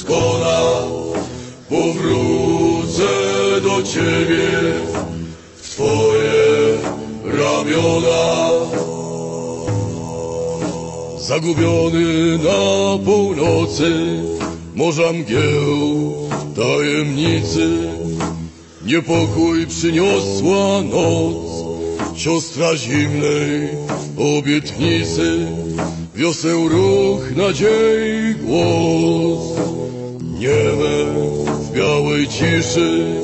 skona, powrócę do Ciebie w Twoje ramiona. Zagubiony na północy morza mgieł tajemnicy, niepokój przyniosła noc, siostra zimnej obietnicy, wiosę ruch, nadziei, głos. Nieme w białej ciszy,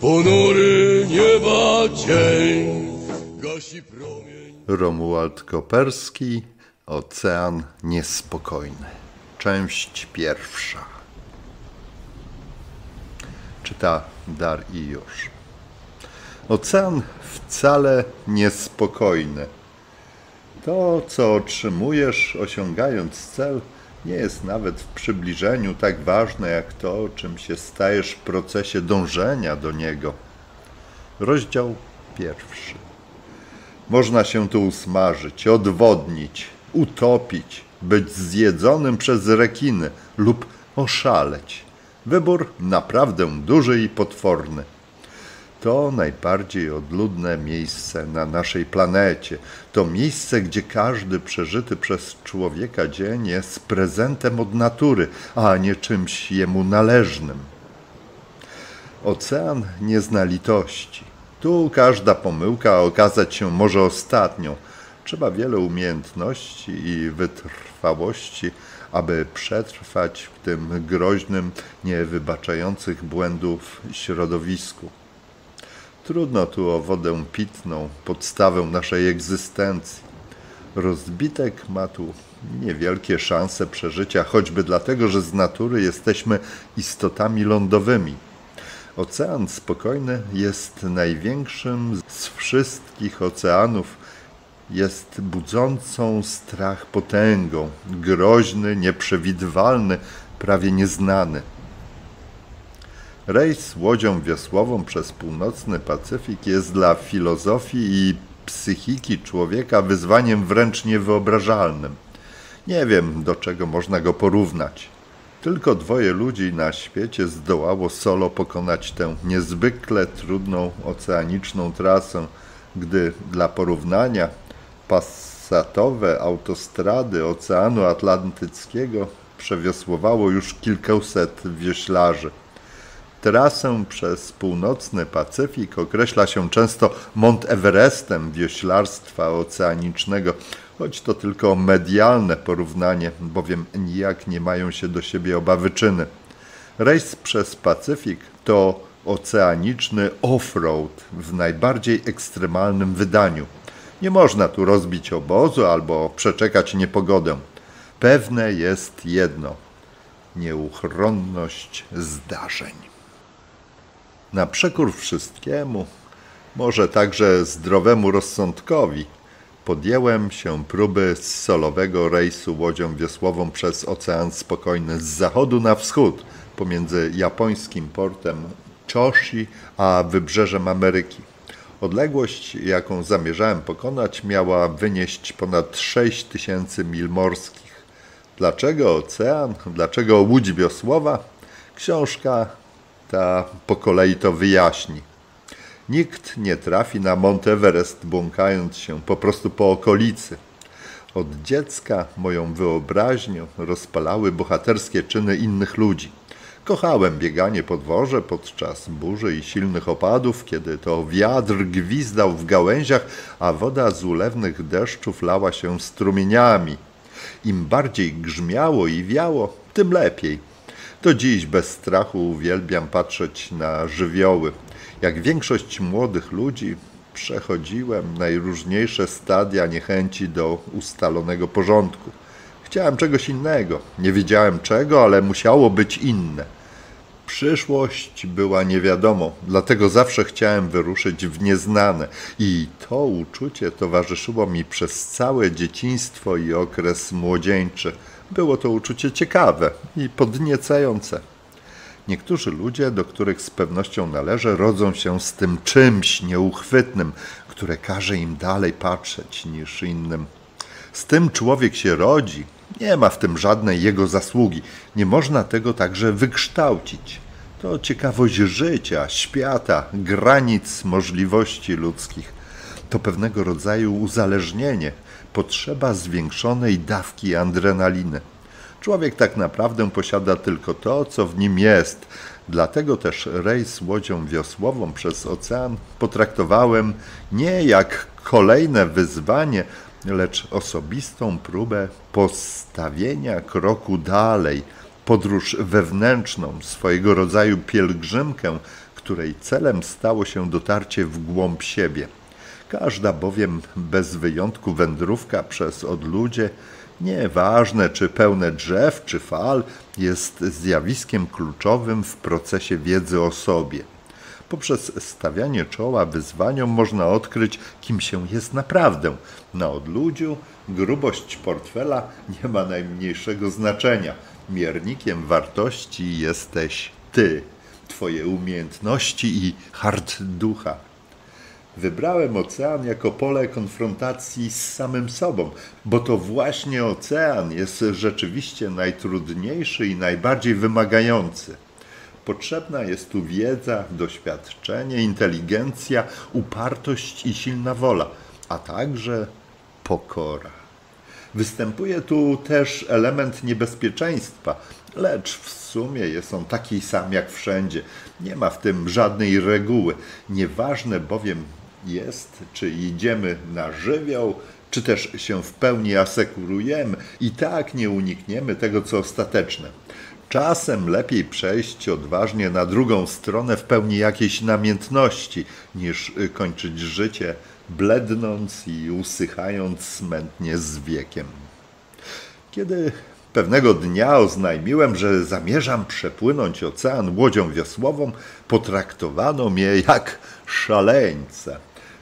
ponury nieba dzień, gasi promień. Romuald Koperski, Ocean Niespokojny, część pierwsza. Czyta Dar I Już. Ocean wcale niespokojny. To, co otrzymujesz, osiągając cel, nie jest nawet w przybliżeniu tak ważne jak to, czym się stajesz w procesie dążenia do niego. Rozdział pierwszy. Można się tu usmażyć, odwodnić, utopić, być zjedzonym przez rekiny lub oszaleć. Wybór naprawdę duży i potworny. To najbardziej odludne miejsce na naszej planecie. To miejsce, gdzie każdy przeżyty przez człowieka dzień jest prezentem od natury, a nie czymś jemu należnym. Ocean nie zna litości. Tu każda pomyłka okazać się może ostatnią. Trzeba wiele umiejętności i wytrwałości, aby przetrwać w tym groźnym, niewybaczających błędów środowisku. Trudno tu o wodę pitną, podstawę naszej egzystencji. Rozbitek ma tu niewielkie szanse przeżycia, choćby dlatego, że z natury jesteśmy istotami lądowymi. Ocean spokojny jest największym z wszystkich oceanów. Jest budzącą strach potęgą, groźny, nieprzewidywalny, prawie nieznany. Rejs łodzią wiosłową przez północny Pacyfik jest dla filozofii i psychiki człowieka wyzwaniem wręcz niewyobrażalnym. Nie wiem, do czego można go porównać. Tylko dwoje ludzi na świecie zdołało solo pokonać tę niezwykle trudną oceaniczną trasę, gdy dla porównania pasatowe autostrady Oceanu Atlantyckiego przewiosłowało już kilkuset wioślarzy. Trasę przez północny Pacyfik określa się często Mount Everestem wioślarstwa oceanicznego, choć to tylko medialne porównanie, bowiem nijak nie mają się do siebie oba wyczyny. Rejs przez Pacyfik to oceaniczny off-road w najbardziej ekstremalnym wydaniu. Nie można tu rozbić obozu albo przeczekać niepogodę. Pewne jest jedno – nieuchronność zdarzeń. Na przekór wszystkiemu, może także zdrowemu rozsądkowi, podjęłem się próby solowego rejsu łodzią wiosłową przez Ocean Spokojny z zachodu na wschód pomiędzy japońskim portem Choshi a wybrzeżem Ameryki. Odległość, jaką zamierzałem pokonać, miała wynieść ponad 6000 mil morskich. Dlaczego ocean? Dlaczego łódź wiosłowa? Książka ta po kolei to wyjaśni. Nikt nie trafi na Mount Everest, błąkając się po prostu po okolicy. Od dziecka moją wyobraźnię rozpalały bohaterskie czyny innych ludzi. Kochałem bieganie po dworze podczas burzy i silnych opadów, kiedy to wiatr gwizdał w gałęziach, a woda z ulewnych deszczów lała się strumieniami. Im bardziej grzmiało i wiało, tym lepiej. Do dziś bez strachu uwielbiam patrzeć na żywioły. Jak większość młodych ludzi, przechodziłem najróżniejsze stadia niechęci do ustalonego porządku. Chciałem czegoś innego. Nie wiedziałem czego, ale musiało być inne. Przyszłość była niewiadomą, dlatego zawsze chciałem wyruszyć w nieznane. I to uczucie towarzyszyło mi przez całe dzieciństwo i okres młodzieńczy. Było to uczucie ciekawe i podniecające. Niektórzy ludzie, do których z pewnością należę, rodzą się z tym czymś nieuchwytnym, które każe im dalej patrzeć niż innym. Z tym człowiek się rodzi Nie ma w tym żadnej jego zasługi. Nie można tego także wykształcić. To ciekawość życia, świata, granic możliwości ludzkich. To pewnego rodzaju uzależnienie, potrzeba zwiększonej dawki adrenaliny. Człowiek tak naprawdę posiada tylko to, co w nim jest. Dlatego też rejs łodzią wiosłową przez ocean potraktowałem nie jak kolejne wyzwanie, lecz osobistą próbę postawienia kroku dalej, podróż wewnętrzną, swojego rodzaju pielgrzymkę, której celem stało się dotarcie w głąb siebie. Każda bowiem bez wyjątku wędrówka przez odludzie, nieważne czy pełne drzew czy fal, jest zjawiskiem kluczowym w procesie wiedzy o sobie. Poprzez stawianie czoła wyzwaniom można odkryć, kim się jest naprawdę. Na odludziu grubość portfela nie ma najmniejszego znaczenia. Miernikiem wartości jesteś ty, twoje umiejętności i hart ducha. Wybrałem ocean jako pole konfrontacji z samym sobą, bo to właśnie ocean jest rzeczywiście najtrudniejszy i najbardziej wymagający. Potrzebna jest tu wiedza, doświadczenie, inteligencja, upartość i silna wola, a także pokora. Występuje tu też element niebezpieczeństwa, lecz w sumie jest on taki sam jak wszędzie. Nie ma w tym żadnej reguły. Nieważne bowiem jest, czy idziemy na żywioł, czy też się w pełni asekurujemy. I tak nie unikniemy tego, co ostateczne. Czasem lepiej przejść odważnie na drugą stronę w pełni jakiejś namiętności, niż kończyć życie blednąc i usychając smętnie z wiekiem. Kiedy pewnego dnia oznajmiłem, że zamierzam przepłynąć ocean łodzią wiosłową, potraktowano mnie jak szaleńca.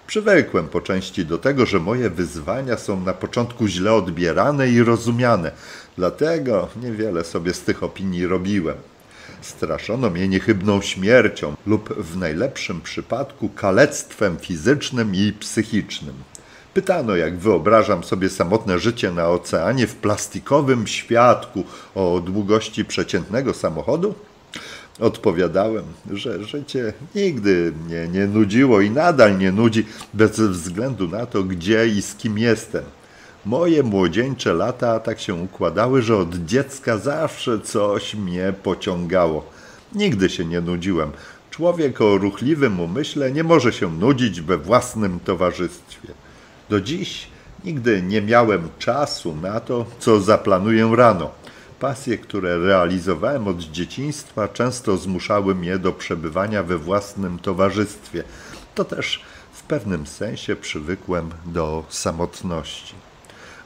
Przywykłem po części do tego, że moje wyzwania są na początku źle odbierane i rozumiane, dlatego niewiele sobie z tych opinii robiłem. Straszono mnie niechybną śmiercią lub w najlepszym przypadku kalectwem fizycznym i psychicznym. Pytano, jak wyobrażam sobie samotne życie na oceanie w plastikowym światku o długości przeciętnego samochodu? Odpowiadałem, że życie nigdy mnie nie nudziło i nadal nie nudzi, bez względu na to, gdzie i z kim jestem. Moje młodzieńcze lata tak się układały, że od dziecka zawsze coś mnie pociągało. Nigdy się nie nudziłem. Człowiek o ruchliwym umyśle nie może się nudzić we własnym towarzystwie. Do dziś nigdy nie miałem czasu na to, co zaplanuję rano. Pasje, które realizowałem od dzieciństwa, często zmuszały mnie do przebywania we własnym towarzystwie. To też w pewnym sensie przywykłem do samotności.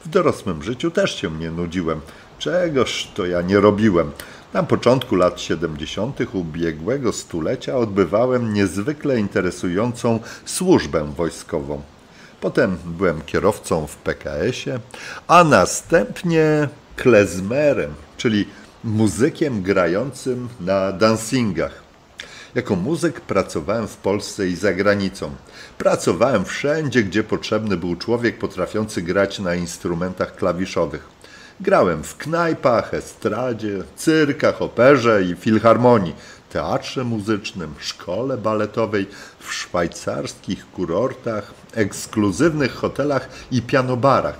W dorosłym życiu też się nie nudziłem. Czegoż to ja nie robiłem. Na początku lat 70. ubiegłego stulecia odbywałem niezwykle interesującą służbę wojskową. Potem byłem kierowcą w PKS-ie, a następnie klezmerem, czyli muzykiem grającym na dancingach. Jako muzyk pracowałem w Polsce i za granicą. Pracowałem wszędzie, gdzie potrzebny był człowiek potrafiący grać na instrumentach klawiszowych. Grałem w knajpach, estradzie, cyrkach, operze i filharmonii, teatrze muzycznym, szkole baletowej, w szwajcarskich kurortach, ekskluzywnych hotelach i pianobarach.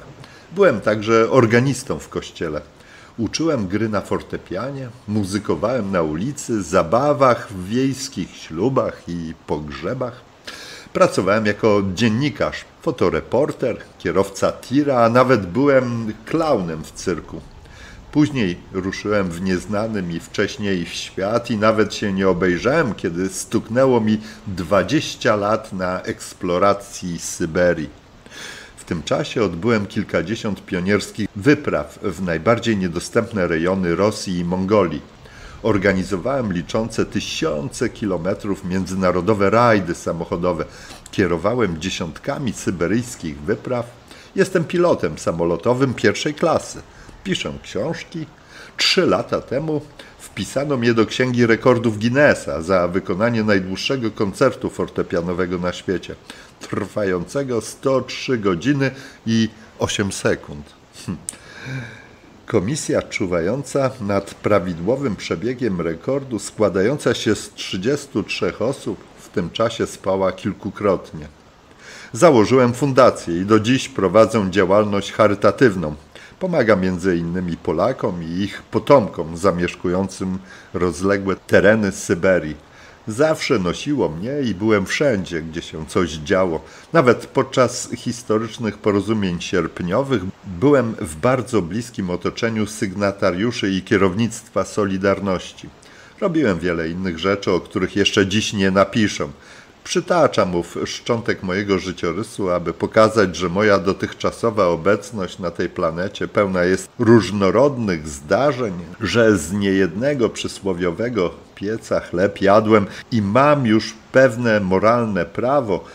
Byłem także organistą w kościele. Uczyłem gry na fortepianie, muzykowałem na ulicy, zabawach, w wiejskich ślubach i pogrzebach. Pracowałem jako dziennikarz, fotoreporter, kierowca tira, a nawet byłem klaunem w cyrku. Później ruszyłem w nieznany mi wcześniej świat i nawet się nie obejrzałem, kiedy stuknęło mi 20 lat na eksploracji Syberii. W tym czasie odbyłem kilkadziesiąt pionierskich wypraw w najbardziej niedostępne rejony Rosji i Mongolii. Organizowałem liczące tysiące kilometrów międzynarodowe rajdy samochodowe. Kierowałem dziesiątkami syberyjskich wypraw. Jestem pilotem samolotowym pierwszej klasy. Piszę książki. 3 lata temu wpisano mnie do Księgi Rekordów Guinnessa za wykonanie najdłuższego koncertu fortepianowego na świecie, trwającego 103 godziny i 8 sekund. Komisja czuwająca nad prawidłowym przebiegiem rekordu, składająca się z 33 osób, w tym czasie spała kilkukrotnie. Założyłem fundację i do dziś prowadzę działalność charytatywną. Pomaga między innymi Polakom i ich potomkom zamieszkującym rozległe tereny Syberii. Zawsze nosiło mnie i byłem wszędzie, gdzie się coś działo. Nawet podczas historycznych porozumień sierpniowych byłem w bardzo bliskim otoczeniu sygnatariuszy i kierownictwa Solidarności. Robiłem wiele innych rzeczy, o których jeszcze dziś nie napiszę. Przytaczam ów szczątek mojego życiorysu, aby pokazać, że moja dotychczasowa obecność na tej planecie pełna jest różnorodnych zdarzeń, że z niejednego przysłowiowego pieca chleb jadłem i mam już pewne moralne prawo,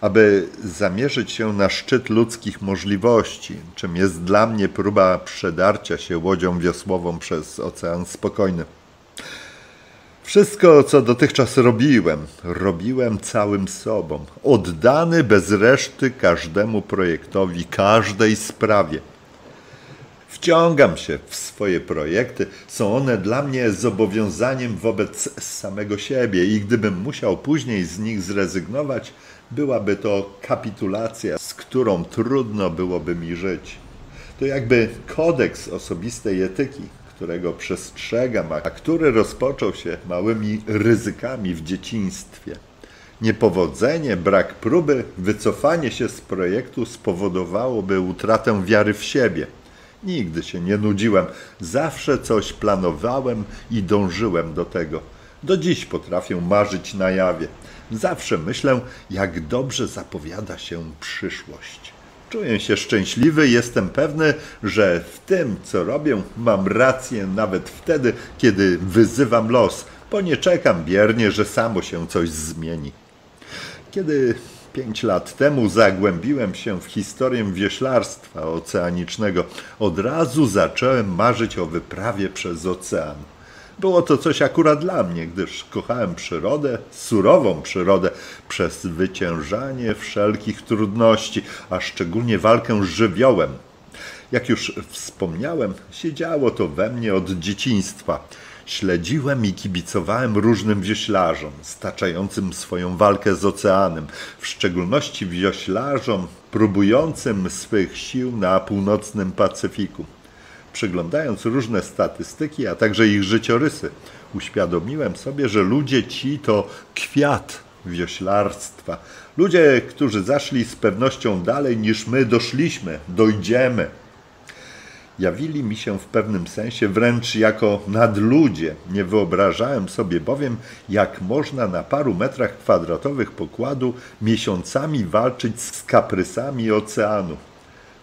aby zamierzyć się na szczyt ludzkich możliwości, czym jest dla mnie próba przedarcia się łodzią wiosłową przez Ocean Spokojny. Wszystko, co dotychczas robiłem, robiłem całym sobą, oddany bez reszty każdemu projektowi, każdej sprawie. Wciągam się w swoje projekty, są one dla mnie zobowiązaniem wobec samego siebie i gdybym musiał później z nich zrezygnować, byłaby to kapitulacja, z którą trudno byłoby mi żyć. To jakby kodeks osobistej etyki, którego przestrzegam, a który rozpoczął się małymi ryzykami w dzieciństwie. Niepowodzenie, brak próby, wycofanie się z projektu spowodowałoby utratę wiary w siebie. Nigdy się nie nudziłem, zawsze coś planowałem i dążyłem do tego. Do dziś potrafię marzyć na jawie. Zawsze myślę, jak dobrze zapowiada się przyszłość. Czuję się szczęśliwy, jestem pewny, że w tym, co robię, mam rację nawet wtedy, kiedy wyzywam los, bo nie czekam biernie, że samo się coś zmieni. Kiedy 5 lat temu zagłębiłem się w historię wioślarstwa oceanicznego, od razu zacząłem marzyć o wyprawie przez ocean. Było to coś akurat dla mnie, gdyż kochałem przyrodę, surową przyrodę, przezwyciężanie wszelkich trudności, a szczególnie walkę z żywiołem. Jak już wspomniałem, siedziało to we mnie od dzieciństwa. Śledziłem i kibicowałem różnym wioślarzom, staczającym swoją walkę z oceanem, w szczególności wioślarzom próbującym swych sił na północnym Pacyfiku. Przeglądając różne statystyki, a także ich życiorysy, uświadomiłem sobie, że ludzie ci to kwiat wioślarstwa. Ludzie, którzy zaszli z pewnością dalej niż my doszliśmy, dojdziemy. Jawili mi się w pewnym sensie wręcz jako nadludzie. Nie wyobrażałem sobie bowiem, jak można na paru metrach kwadratowych pokładu miesiącami walczyć z kaprysami oceanu.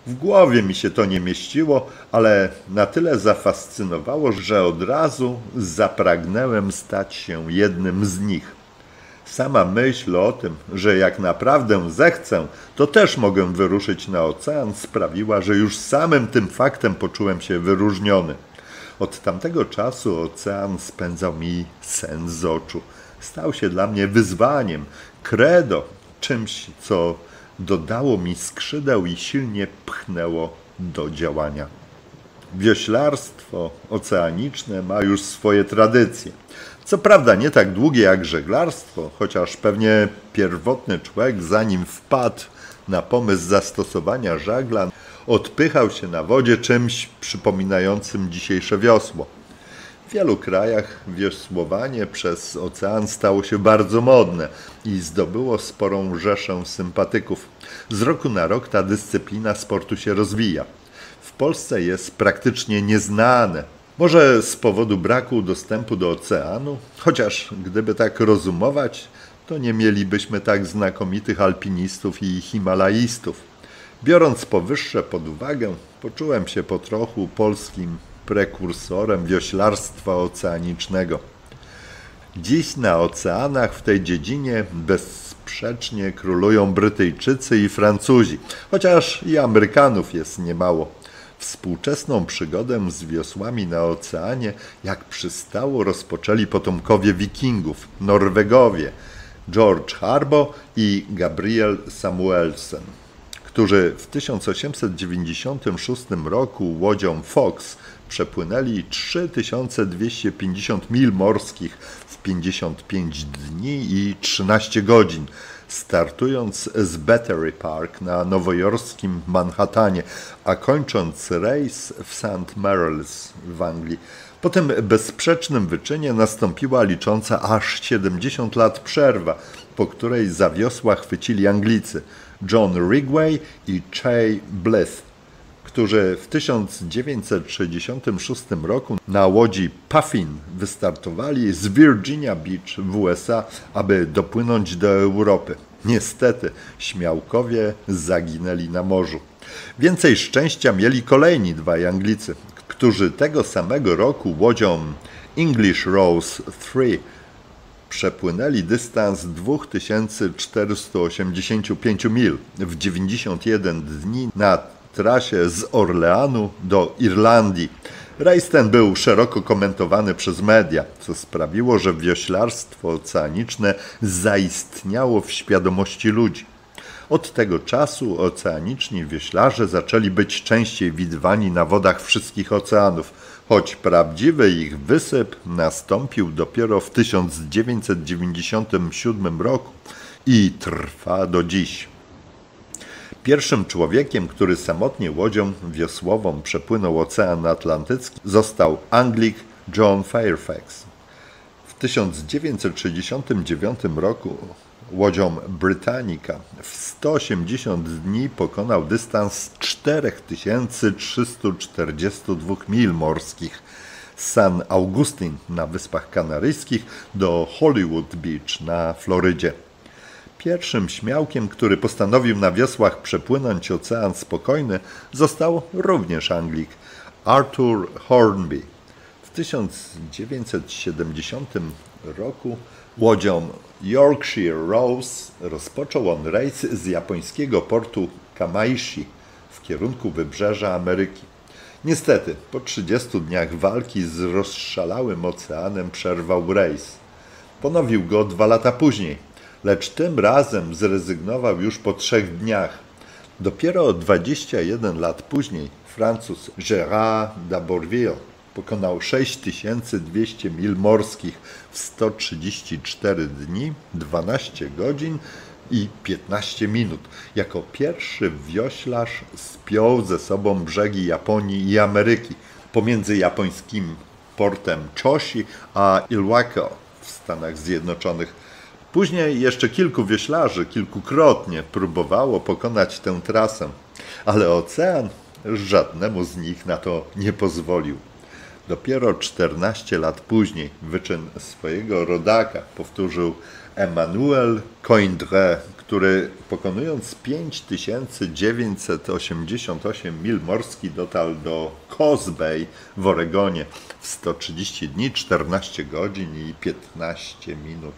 W głowie mi się to nie mieściło, ale na tyle zafascynowało, że od razu zapragnęłem stać się jednym z nich. Sama myśl o tym, że jak naprawdę zechcę, to też mogę wyruszyć na ocean, sprawiła, że już samym tym faktem poczułem się wyróżniony. Od tamtego czasu ocean spędzał mi sen z oczu. Stał się dla mnie wyzwaniem, credo, czymś, co dodało mi skrzydeł i silnie pchnęło do działania. Wioślarstwo oceaniczne ma już swoje tradycje. Co prawda nie tak długie jak żeglarstwo, chociaż pewnie pierwotny człowiek, zanim wpadł na pomysł zastosowania żagla, odpychał się na wodzie czymś przypominającym dzisiejsze wiosło. W wielu krajach wiosłowanie przez ocean stało się bardzo modne i zdobyło sporą rzeszę sympatyków. Z roku na rok ta dyscyplina sportu się rozwija. W Polsce jest praktycznie nieznane. Może z powodu braku dostępu do oceanu, chociaż gdyby tak rozumować, to nie mielibyśmy tak znakomitych alpinistów i himalaistów. Biorąc powyższe pod uwagę, poczułem się po trochu polskim prekursorem wioślarstwa oceanicznego. Dziś na oceanach w tej dziedzinie bezsprzecznie królują Brytyjczycy i Francuzi, chociaż i Amerykanów jest niemało. Współczesną przygodę z wiosłami na oceanie, jak przystało, rozpoczęli potomkowie Wikingów, Norwegowie George Harbo i Gabriel Samuelsen, którzy w 1896 roku łodzią Fox przepłynęli 3250 mil morskich w 55 dni i 13 godzin, startując z Battery Park na nowojorskim Manhattanie, a kończąc rejs w St. Mary's w Anglii. Po tym bezsprzecznym wyczynie nastąpiła licząca aż 70 lat przerwa, po której za wiosła chwycili Anglicy John Ridgway i Chay Blyth, którzy w 1966 roku na łodzi Puffin wystartowali z Virginia Beach w USA, aby dopłynąć do Europy. Niestety, śmiałkowie zaginęli na morzu. Więcej szczęścia mieli kolejni dwaj Anglicy, którzy tego samego roku łodzią English Rose 3 przepłynęli dystans 2485 mil w 91 dni na trasie z Orleanu do Irlandii. Rejs ten był szeroko komentowany przez media, co sprawiło, że wioślarstwo oceaniczne zaistniało w świadomości ludzi. Od tego czasu oceaniczni wioślarze zaczęli być częściej widywani na wodach wszystkich oceanów, choć prawdziwy ich wysyp nastąpił dopiero w 1997 roku i trwa do dziś. Pierwszym człowiekiem, który samotnie łodzią wiosłową przepłynął Ocean Atlantycki, został Anglik John Fairfax. W 1969 roku łodzią Britannica w 180 dni pokonał dystans 4342 mil morskich z San Augustine na Wyspach Kanaryjskich do Hollywood Beach na Florydzie. Pierwszym śmiałkiem, który postanowił na wiosłach przepłynąć Ocean Spokojny, został również Anglik Arthur Hornby. W 1970 roku łodzią Yorkshire Rose rozpoczął on rejs z japońskiego portu Kamaishi w kierunku wybrzeża Ameryki. Niestety, po 30 dniach walki z rozszalałym oceanem przerwał rejs. Ponowił go 2 lata później, lecz tym razem zrezygnował już po 3 dniach. Dopiero 21 lat później Francuz Gérard d'Aborville pokonał 6200 mil morskich w 134 dni, 12 godzin i 15 minut. Jako pierwszy wioślarz spiął ze sobą brzegi Japonii i Ameryki pomiędzy japońskim portem Choshi a Ilwako w Stanach Zjednoczonych. Później jeszcze kilku wioślarzy kilkukrotnie próbowało pokonać tę trasę, ale ocean żadnemu z nich na to nie pozwolił. Dopiero 14 lat później wyczyn swojego rodaka powtórzył Emmanuel Coindre, który pokonując 5988 mil morski dotarł do Cosbay w Oregonie w 130 dni, 14 godzin i 15 minut.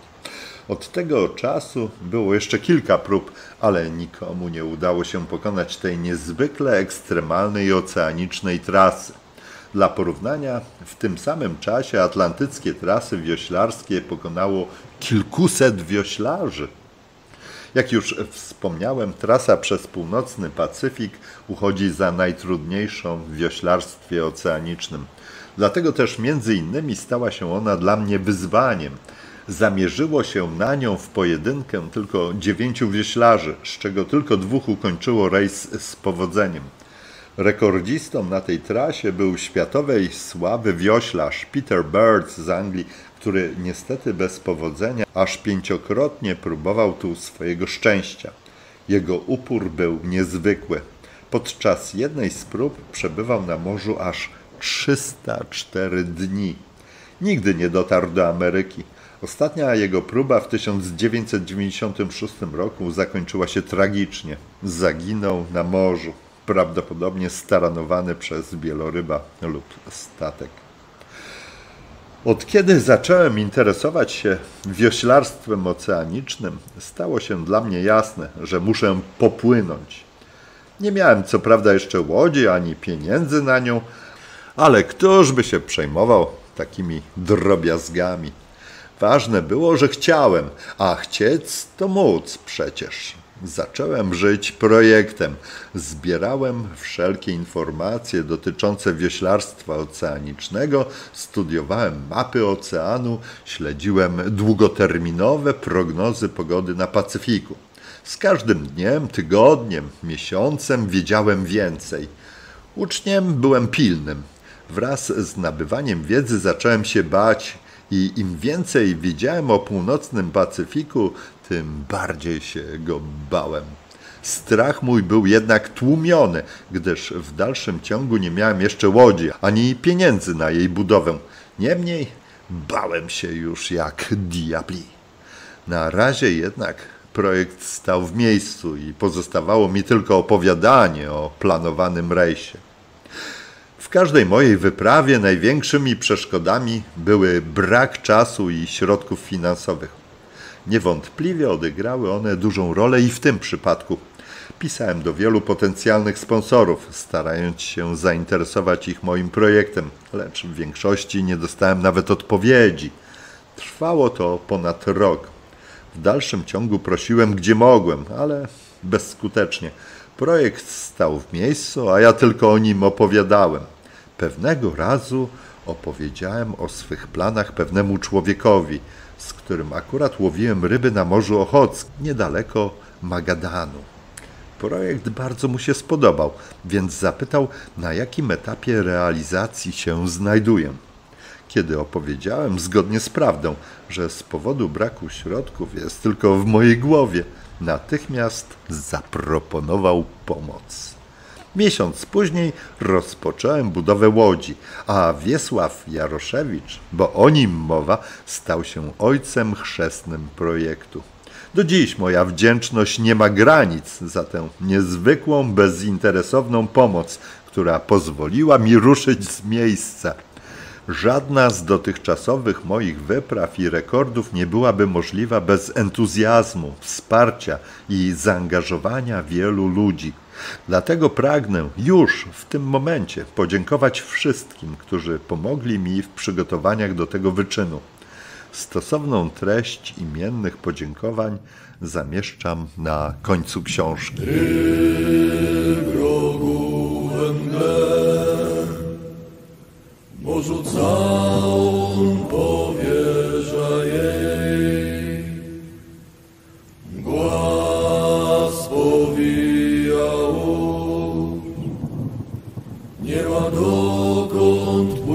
Od tego czasu było jeszcze kilka prób, ale nikomu nie udało się pokonać tej niezwykle ekstremalnej oceanicznej trasy. Dla porównania, w tym samym czasie atlantyckie trasy wioślarskie pokonało kilkuset wioślarzy. Jak już wspomniałem, trasa przez północny Pacyfik uchodzi za najtrudniejszą w wioślarstwie oceanicznym. Dlatego też między innymi stała się ona dla mnie wyzwaniem. Zamierzyło się na nią w pojedynkę tylko 9 wioślarzy, z czego tylko 2 ukończyło rejs z powodzeniem. Rekordzistą na tej trasie był światowej sławy wioślarz Peter Bird z Anglii, który niestety bez powodzenia aż 5-krotnie próbował tu swojego szczęścia. Jego upór był niezwykły. Podczas jednej z prób przebywał na morzu aż 304 dni. Nigdy nie dotarł do Ameryki. Ostatnia jego próba w 1996 roku zakończyła się tragicznie. Zaginął na morzu, prawdopodobnie staranowany przez wieloryba lub statek. Od kiedy zacząłem interesować się wioślarstwem oceanicznym, stało się dla mnie jasne, że muszę popłynąć. Nie miałem co prawda jeszcze łodzi ani pieniędzy na nią, ale któż by się przejmował takimi drobiazgami? Ważne było, że chciałem, a chcieć to móc przecież. Zacząłem żyć projektem. Zbierałem wszelkie informacje dotyczące wioślarstwa oceanicznego, studiowałem mapy oceanu, śledziłem długoterminowe prognozy pogody na Pacyfiku. Z każdym dniem, tygodniem, miesiącem wiedziałem więcej. Uczniem byłem pilnym. Wraz z nabywaniem wiedzy zacząłem się bać i im więcej wiedziałem o północnym Pacyfiku, tym bardziej się go bałem. Strach mój był jednak tłumiony, gdyż w dalszym ciągu nie miałem jeszcze łodzi, ani pieniędzy na jej budowę. Niemniej bałem się już jak diabli. Na razie jednak projekt stał w miejscu i pozostawało mi tylko opowiadanie o planowanym rejsie. W każdej mojej wyprawie największymi przeszkodami były brak czasu i środków finansowych. Niewątpliwie odegrały one dużą rolę i w tym przypadku. Pisałem do wielu potencjalnych sponsorów, starając się zainteresować ich moim projektem, lecz w większości nie dostałem nawet odpowiedzi. Trwało to ponad rok. W dalszym ciągu prosiłem gdzie mogłem, ale bezskutecznie. Projekt stał w miejscu, a ja tylko o nim opowiadałem. Pewnego razu opowiedziałem o swych planach pewnemu człowiekowi, z którym akurat łowiłem ryby na Morzu Ochockim, niedaleko Magadanu. Projekt bardzo mu się spodobał, więc zapytał, na jakim etapie realizacji się znajduję. Kiedy opowiedziałem, zgodnie z prawdą, że z powodu braku środków jest tylko w mojej głowie, natychmiast zaproponował pomoc. Miesiąc później rozpocząłem budowę łodzi, a Wiesław Jaroszewicz, bo o nim mowa, stał się ojcem chrzestnym projektu. Do dziś moja wdzięczność nie ma granic za tę niezwykłą, bezinteresowną pomoc, która pozwoliła mi ruszyć z miejsca. Żadna z dotychczasowych moich wypraw i rekordów nie byłaby możliwa bez entuzjazmu, wsparcia i zaangażowania wielu ludzi. Dlatego pragnę już w tym momencie podziękować wszystkim, którzy pomogli mi w przygotowaniach do tego wyczynu. Stosowną treść imiennych podziękowań zamieszczam na końcu książki. Morzu całą powierza jej, mgła spowijał, nie ma dokąd.